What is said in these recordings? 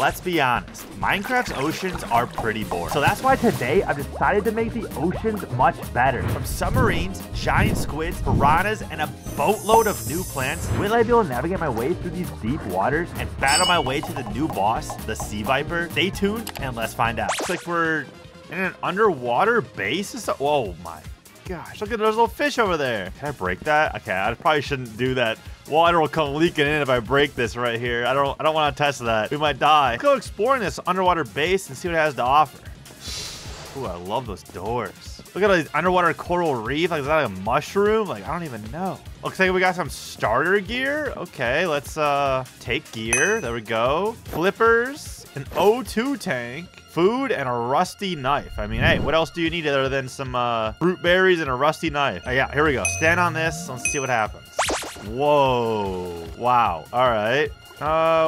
Let's be honest, Minecraft's oceans are pretty boring. So that's why today I've decided to make the oceans much better. From submarines, giant squids, piranhas, and a boatload of new plants, will I be able to navigate my way through these deep waters and battle my way to the new boss, the Sea Viper? Stay tuned and let's find out. It's like we're in an underwater base. Oh my gosh, look at those little fish over there. Can I break that? Okay, I probably shouldn't do that. Water will come leaking in if I break this right here. I don't want to test that. We might die. Let's go exploring this underwater base and see what it has to offer. Ooh, I love those doors. Look at all these underwater coral reef. Like, is that a mushroom? Like, I don't even know. Looks like we got some starter gear. Okay, let's take gear. There we go. Flippers, an O2 tank, food, and a rusty knife. I mean, hey, what else do you need other than some fruit berries and a rusty knife? Oh, yeah, here we go. Stand on this. Let's see what happens. Whoa. Wow. All right.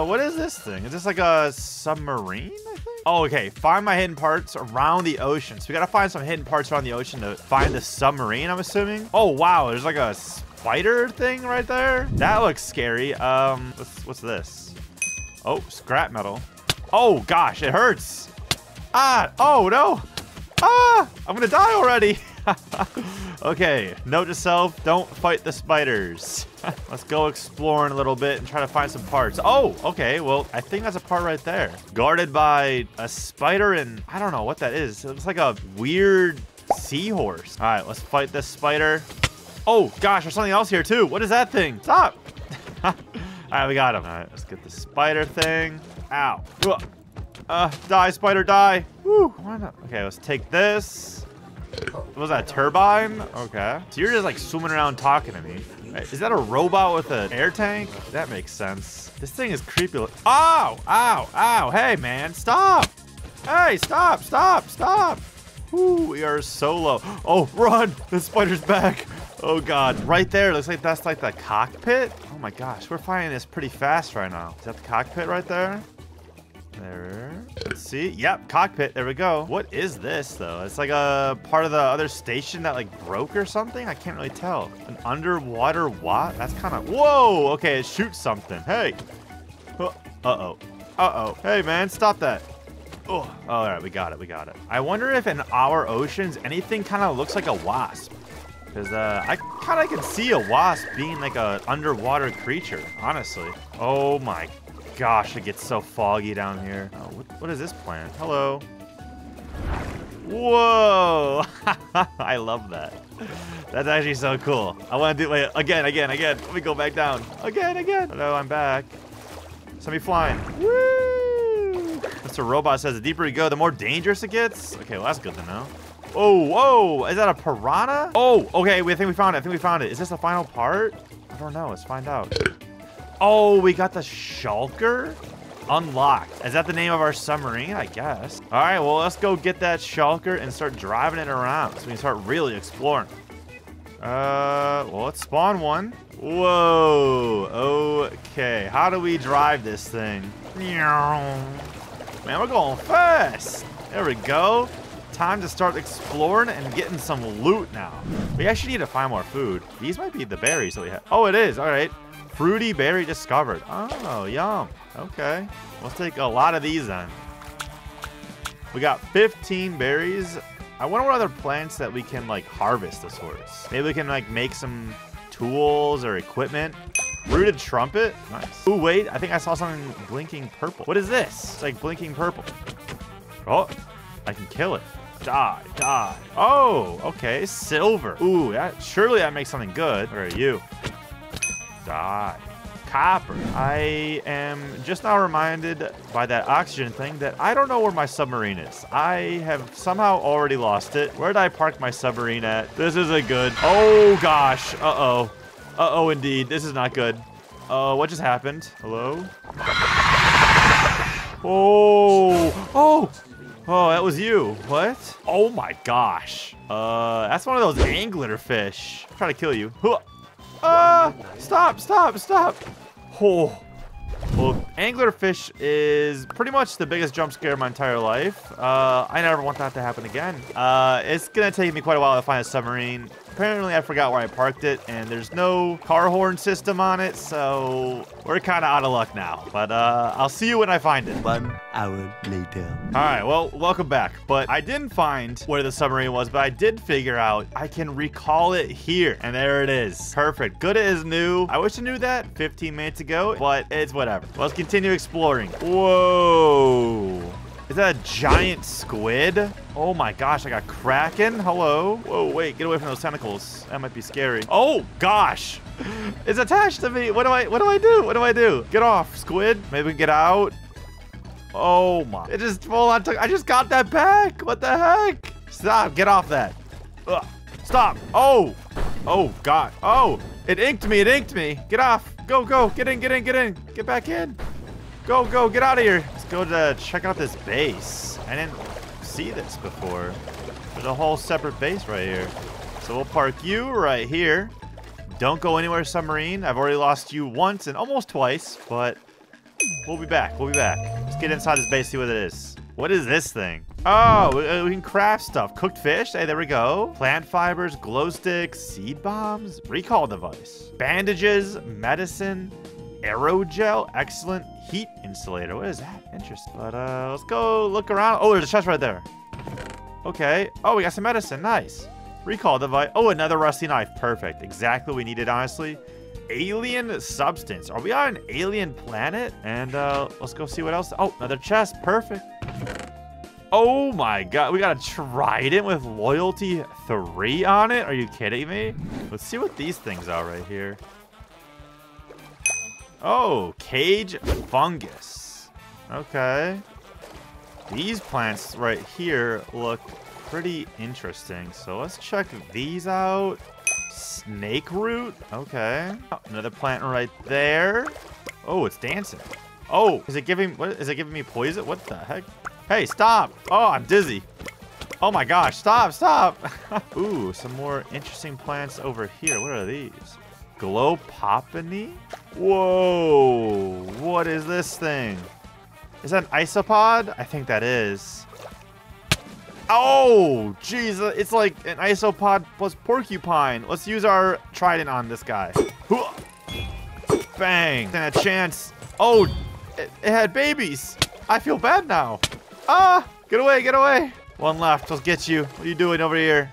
What is this thing? Is this like a submarine, I think? Oh, okay. Find my hidden parts around the ocean. So we got to find some hidden parts around the ocean to find the submarine, I'm assuming. Oh, wow. There's like a spider thing right there. That looks scary. What's this? Oh, scrap metal. Oh, gosh. It hurts. Ah. Oh, no. Ah. I'm going to die already. Okay, note to self, don't fight the spiders. Let's go exploring a little bit and try to find some parts. Oh, okay, well, I think that's a part right there. Guarded by a spider and I don't know what that is. It looks like a weird seahorse. All right, let's fight this spider. Oh, gosh, there's something else here too. What is that thing? Stop. All right, we got him. All right, let's get the spider thing. Ow. Die, spider, die. Woo, why not? Okay, let's take this. Was that a turbine? Okay. So you're just like swimming around talking to me. Right. Is that a robot with an air tank? That makes sense. This thing is creepy. Ow! Ow! Ow! Hey, man, stop! Hey, stop! Stop! Stop! Ooh, we are so low. Oh, run! The spider's back. Oh, God. Right there. Looks like that's like the cockpit. Oh, my gosh. We're finding this pretty fast right now. Is that the cockpit right there? There. Let's see. Yep, cockpit. There we go. What is this, though? It's like a part of the other station that, like, broke or something? I can't really tell. An underwater what? That's kind of... Whoa! Okay, it shoots something. Hey! Uh-oh. Uh-oh. Hey, man, stop that. Oh, all right, we got it. We got it. I wonder if in our oceans, anything kind of looks like a wasp. Because I kind of can see a wasp being, like, an underwater creature, honestly. Oh, my God. Gosh, it gets so foggy down here. Oh, what is this plant? Hello. Whoa. I love that. That's actually so cool. I want to do it again. Let me go back down. Again. Hello, I'm back. Somebody flying. Woo! Mr. Robot says the deeper you go, the more dangerous it gets. Okay, well, that's good to know. Oh, whoa. Is that a piranha? Oh, okay. I think we found it. Is this the final part? I don't know. Let's find out. Oh, we got the Shulker unlocked. Is that the name of our submarine? I guess. All right, well, let's go get that Shulker and start driving it around so we can start really exploring. Well, let's spawn one. Whoa. Okay, how do we drive this thing? Man, we're going fast. There we go. Time to start exploring and getting some loot now. We actually need to find more food. These might be the berries that we have. Oh, it is. All right. Rudy berry discovered. Oh, yum. Okay. Let's take a lot of these then. We got 15 berries. I wonder what other plants that we can, like, harvest this horse. Maybe we can, like, make some tools or equipment. Rooted trumpet. Nice. Ooh, wait. I think I saw something blinking purple. What is this? It's like blinking purple. Oh, I can kill it. Die. Oh, okay. Silver. Ooh, surely that makes something good. Where are you? Die. Copper. I am just now reminded by that oxygen thing that I don't know where my submarine is. I have somehow already lost it. Where did I park my submarine at? This isn't good. Oh, gosh. Uh-oh. Uh-oh, indeed. This is not good. What just happened? Hello? Oh. Oh. Oh, that was you. What? Oh, my gosh. That's one of those angler fish. I'm trying to kill you. Stop. Oh, well, Anglerfish is pretty much the biggest jump scare of my entire life. I never want that to happen again. It's gonna take me quite a while to find a submarine. Apparently, I forgot where I parked it, and there's no car horn system on it, so we're kind of out of luck now. But I'll see you when I find it. 1 hour later. All right, well, welcome back. But I didn't find where the submarine was, but I did figure out I can recall it here. And there it is. Perfect. Good as new. I wish I knew that 15 minutes ago, but it's whatever. Let's continue exploring. Whoa. Is that a giant squid? Oh my gosh, I got Kraken. Hello. Whoa, wait, get away from those tentacles. That might be scary. Oh gosh. It's attached to me. What do I do? Get off, squid. Maybe we can get out. Oh my. It just full on took. I just got that back. What the heck? Stop. Get off that. Ugh. Stop. Oh. Oh god. Oh. It inked me. It inked me. Get off. Go, go. Get in, get in, get in. Get back in. Go, go. Get out of here. Let's go to check out this base. I didn't see this before. There's a whole separate base right here. So we'll park you right here. Don't go anywhere, submarine. I've already lost you once and almost twice, but we'll be back. We'll be back. Let's get inside this base, see what it is. What is this thing? Oh, we can craft stuff. Cooked fish. Hey, there we go. Plant fibers, glow sticks, seed bombs, recall device, bandages, medicine, aerogel, excellent heat insulator. What is that? Interesting. But let's go look around. Oh, there's a chest right there. Okay. Oh, we got some medicine. Nice. Recall device. Oh, another rusty knife. Perfect. Exactly what we needed, honestly. Alien substance. Are we on an alien planet? And let's go see what else. Oh, another chest. Perfect. Oh my god. We got a trident with loyalty 3 on it. Are you kidding me? Let's see what these things are right here. Oh, cage fungus. Okay. These plants right here look pretty interesting. So let's check these out. Snake root. Okay. Oh, another plant right there. Oh, it's dancing. Oh, is it giving me poison? What the heck? Hey, stop. Oh, I'm dizzy. Oh my gosh. Stop, stop. Ooh, some more interesting plants over here. What are these? Glopopony? Whoa. What is this thing? Is that an isopod? I think that is. Oh, geez, it's like an isopod plus porcupine. Let's use our trident on this guy. Bang. And a chance. Oh, it had babies. I feel bad now. Ah, get away, get away. One left. Let's get you. What are you doing over here?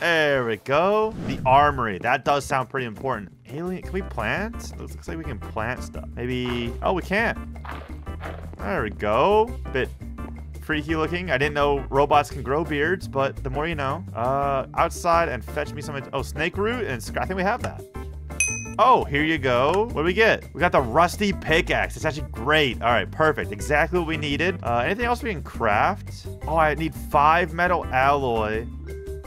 There we go. The armory. That does sound pretty important. Alien, can we plant? It looks like we can plant stuff. Maybe. Oh, we can't. There we go. Bit freaky looking. I didn't know robots can grow beards, but the more you know. Outside and fetch me some. Oh, snake root, and I think we have that. Oh, here you go. What do we get? We got the rusty pickaxe. It's actually great. All right, perfect. Exactly what we needed. Anything else we can craft? Oh, I need 5 metal alloy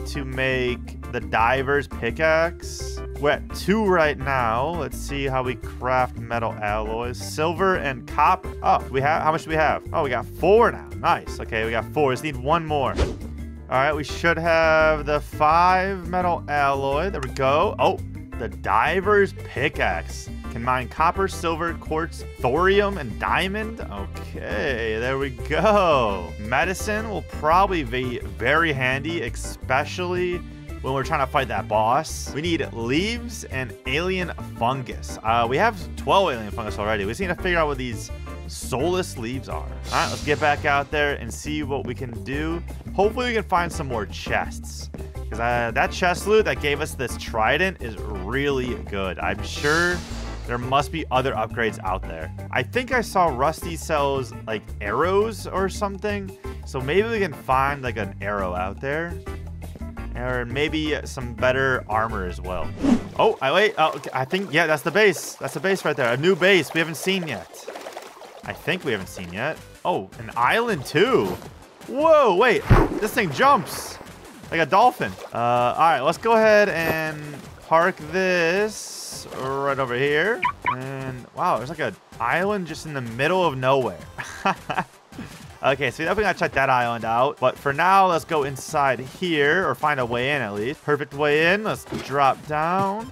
to make the diver's pickaxe. We're at 2 right now. Let's see how we craft metal alloys. Silver and copper. Oh, we have. How much do we have? Oh, we got 4 now. Nice. Okay, we got 4. Just need 1 more. All right, we should have the 5 metal alloy. There we go. Oh, the diver's pickaxe. Can mine copper, silver, quartz, thorium, and diamond. Okay, there we go. Medicine will probably be very handy, especially when we're trying to fight that boss. We need leaves and alien fungus. We have 12 alien fungus already. We just need to figure out what these soulless leaves are. All right, let's get back out there and see what we can do. Hopefully we can find some more chests, because that chest loot that gave us this trident is really good. I'm sure there must be other upgrades out there. I think I saw Rusty sells like arrows or something. So maybe we can find like an arrow out there, or maybe some better armor as well. Oh, I think, yeah, that's the base. That's the base right there. A new base we haven't seen yet. I think we haven't seen yet. Oh, an island too. Whoa, wait, this thing jumps like a dolphin. All right, let's go ahead and park this right over here. And wow, there's like an island just in the middle of nowhere. Okay, so we definitely gotta check that island out, but for now let's go inside here, or find a way in at least. Perfect way in. Let's drop down.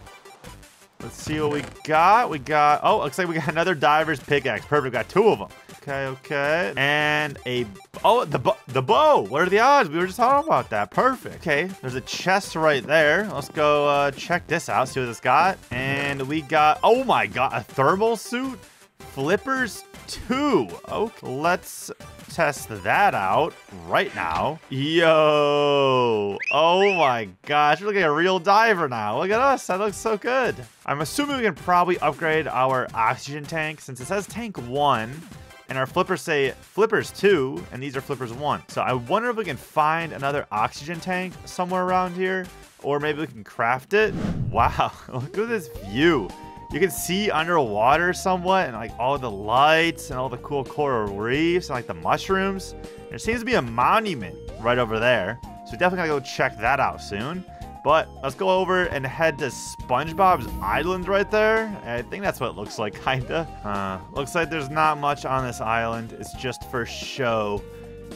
Let's see what we got. Oh, looks like we got another diver's pickaxe. Perfect. Got two of them. Okay, okay. And a... Oh, the bow. What are the odds? We were just talking about that. Perfect. Okay, there's a chest right there. Let's go check this out, see what it's got. And we got... Oh, my God. A thermal suit? Flippers 2. Okay, let's test that out right now. Yo. Oh, my gosh. We're looking at a real diver now. Look at us. That looks so good. I'm assuming we can probably upgrade our oxygen tank since it says tank 1. And our flippers say flippers 2, and these are flippers 1. So I wonder if we can find another oxygen tank somewhere around here, or maybe we can craft it. Wow, look at this view. You can see underwater somewhat, and like all the lights and all the cool coral reefs and like the mushrooms. There seems to be a monument right over there. So definitely gotta go check that out soon. But let's go over and head to SpongeBob's Island right there. I think that's what it looks like, kinda. Looks like there's not much on this island. It's just for show.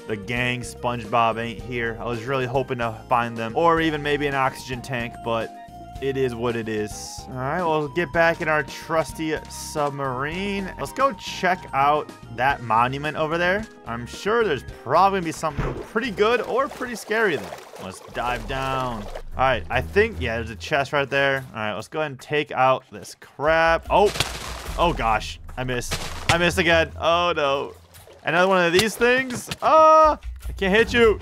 The gang SpongeBob ain't here. I was really hoping to find them. Or even maybe an oxygen tank, but it is what it is. All right, we'll get back in our trusty submarine. Let's go check out that monument over there. I'm sure there's probably gonna be something pretty good or pretty scary there. Let's dive down. All right, I think, yeah, there's a chest right there. All right, let's go ahead and take out this crap. Oh gosh, I missed again. Oh no, another one of these things. Ah, I can't hit you.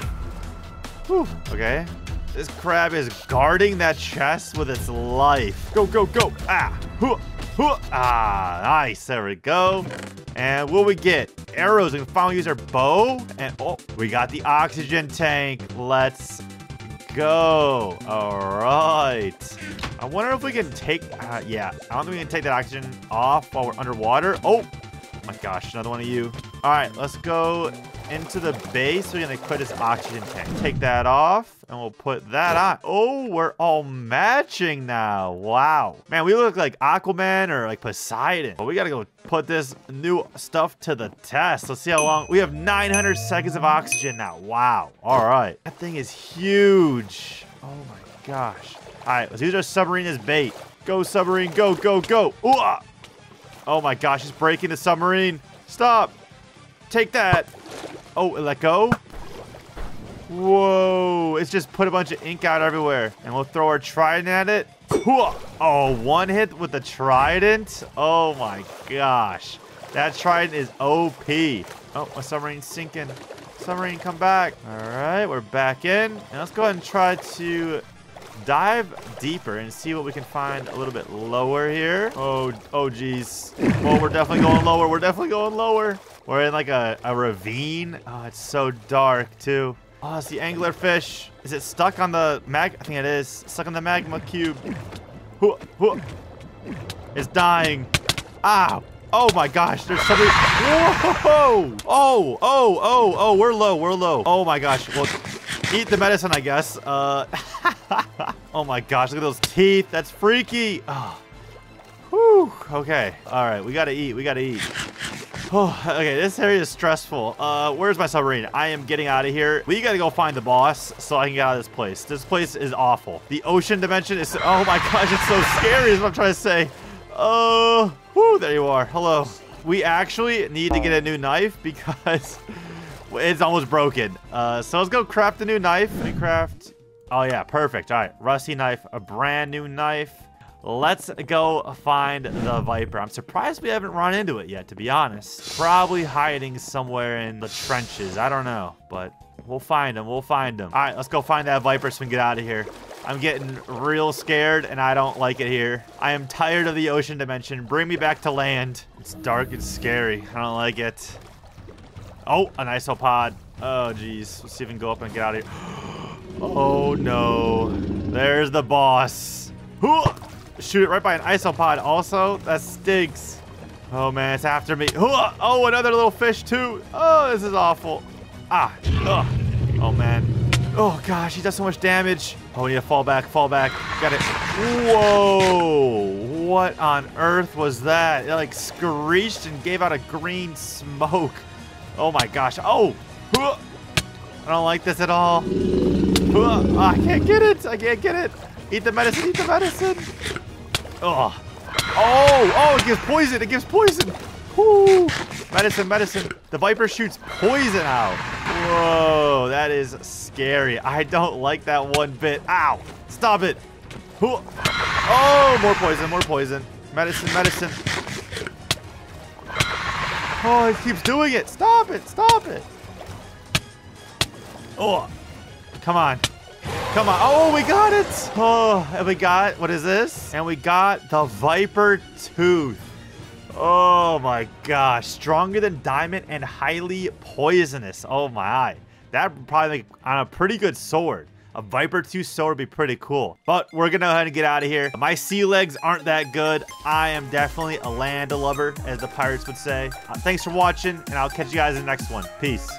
Whew. Okay, this crab is guarding that chest with its life. Go, go, go. Ah, hoo, hoo. Ah, nice, there we go. And what we get? Arrows, we can finally use our bow. And oh, we got the oxygen tank. Let's go. All right, I wonder if we can take yeah, I don't think we can take that oxygen off while we're underwater. Oh my gosh, another one of you. All right, let's go into the base. We're gonna equip this oxygen tank, take that off, and we'll put that on. Oh, we're all matching now. Wow, man, we look like Aquaman or like Poseidon. But we gotta go put this new stuff to the test. Let's see how long. We have 900 seconds of oxygen now. Wow. All right, that thing is huge. Oh my gosh. All right, let's use our submarine as bait. Go submarine, go, go, go. Ooh, ah. Oh my gosh, it's breaking the submarine. Stop, take that. Oh, it let go. Whoa, it's just put a bunch of ink out everywhere. And we'll throw our trident at it. Oh, one hit with the trident. Oh my gosh, that trident is OP. Oh, my submarine's sinking. Submarine, come back. All right, we're back in. And let's go ahead and try to dive deeper and see what we can find a little bit lower here. Oh geez. Well, we're definitely going lower. We're in like a ravine. Oh, it's so dark too. Oh, it's the anglerfish. Is it stuck on the mag? I think it is. Stuck on the magma cube. It's dying. Ow. Oh my gosh, there's somebody. Whoa. Oh, we're low. Oh my gosh. Well, eat the medicine, I guess. Oh my gosh, look at those teeth. That's freaky. Oh. Whew. Okay. All right, we gotta eat. Oh, okay, this area is stressful. Where's my submarine? I am getting out of here. We gotta go find the boss so I can get out of this place. This place is awful. The ocean dimension is, oh my gosh, it's so scary is what I'm trying to say. Oh, whoo, there you are. Hello. We actually need to get a new knife because it's almost broken. So let's go craft the new knife. Let me craft. Oh yeah, perfect. All right, rusty knife, a brand new knife. Let's go find the Viper. I'm surprised we haven't run into it yet, to be honest. Probably hiding somewhere in the trenches. I don't know, but we'll find him. All right, let's go find that Viper so we can get out of here. I'm getting real scared, and I don't like it here. I am tired of the ocean dimension. Bring me back to land. It's dark and scary. I don't like it. Oh, an isopod. Oh, geez. Let's see if we can go up and get out of here. Oh, no. There's the boss. Shoot it right by an isopod also. That stinks. Oh, man, it's after me. Oh, another little fish, too. Oh, this is awful. Ah. Ugh. Oh, man. Oh, gosh, he does so much damage. Oh, we need to fall back. Got it. Whoa. What on earth was that? It, like, screeched and gave out a green smoke. Oh, my gosh. Oh. I don't like this at all. I can't get it. Eat the medicine. Oh, Oh, oh, it gives poison. It gives poison. Woo. Medicine, medicine. The Viper shoots poison out. Whoa, that is scary. I don't like that one bit. Ow, stop it. Oh, more poison, more poison. Medicine, medicine. Oh, it keeps doing it. Stop it, stop it. Oh, come on. Come on. Oh, we got it. Oh, and we got, what is this? And we got the Viper Tooth. Oh my gosh. Stronger than diamond and highly poisonous. Oh my eye. That would probably make on a pretty good sword. A Viper Tooth sword would be pretty cool. But we're going to go ahead and get out of here. My sea legs aren't that good. I am definitely a land-a-lover, as the pirates would say. Thanks for watching, and I'll catch you guys in the next one. Peace.